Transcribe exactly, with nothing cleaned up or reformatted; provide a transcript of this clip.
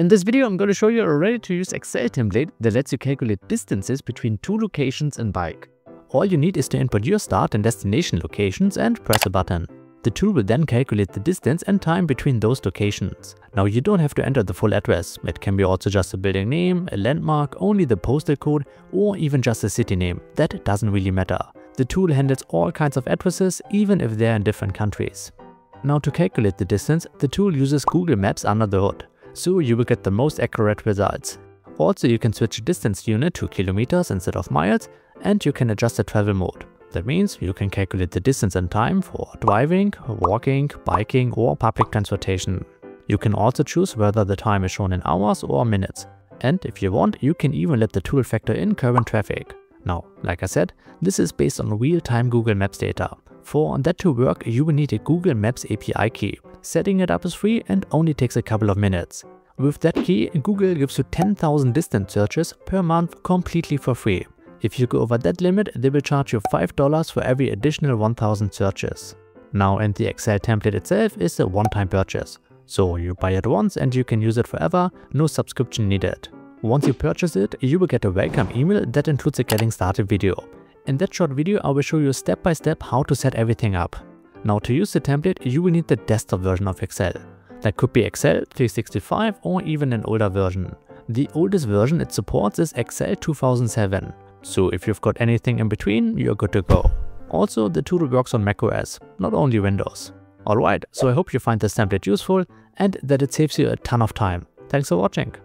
In this video, I'm going to show you a ready-to-use Excel template that lets you calculate distances between two locations in Bike. All you need is to input your start and destination locations and press a button. The tool will then calculate the distance and time between those locations. Now you don't have to enter the full address. It can be also just a building name, a landmark, only the postal code, or even just a city name. That doesn't really matter. The tool handles all kinds of addresses, even if they're in different countries. Now to calculate the distance, the tool uses Google Maps under the hood, so you will get the most accurate results. Also, you can switch distance unit to kilometers instead of miles, and you can adjust the travel mode. That means you can calculate the distance and time for driving, walking, biking, or public transportation. You can also choose whether the time is shown in hours or minutes. And if you want, you can even let the tool factor in current traffic. Now, like I said, this is based on real-time Google Maps data. For that to work, you will need a Google Maps A P I key. Setting it up is free and only takes a couple of minutes. With that key, Google gives you ten thousand distance searches per month completely for free. If you go over that limit, they will charge you five dollars for every additional one thousand searches. Now, and the Excel template itself is a one-time purchase. So you buy it once and you can use it forever, no subscription needed. Once you purchase it, you will get a welcome email that includes a getting started video. In that short video, I will show you step by step how to set everything up. Now, to use the template, you will need the desktop version of Excel. That could be Excel three sixty-five or even an older version. The oldest version it supports is Excel two thousand seven. So if you've got anything in between, you're good to go. Also, the tool works on macOS, not only Windows. Alright, so I hope you find this template useful and that it saves you a ton of time. Thanks for watching.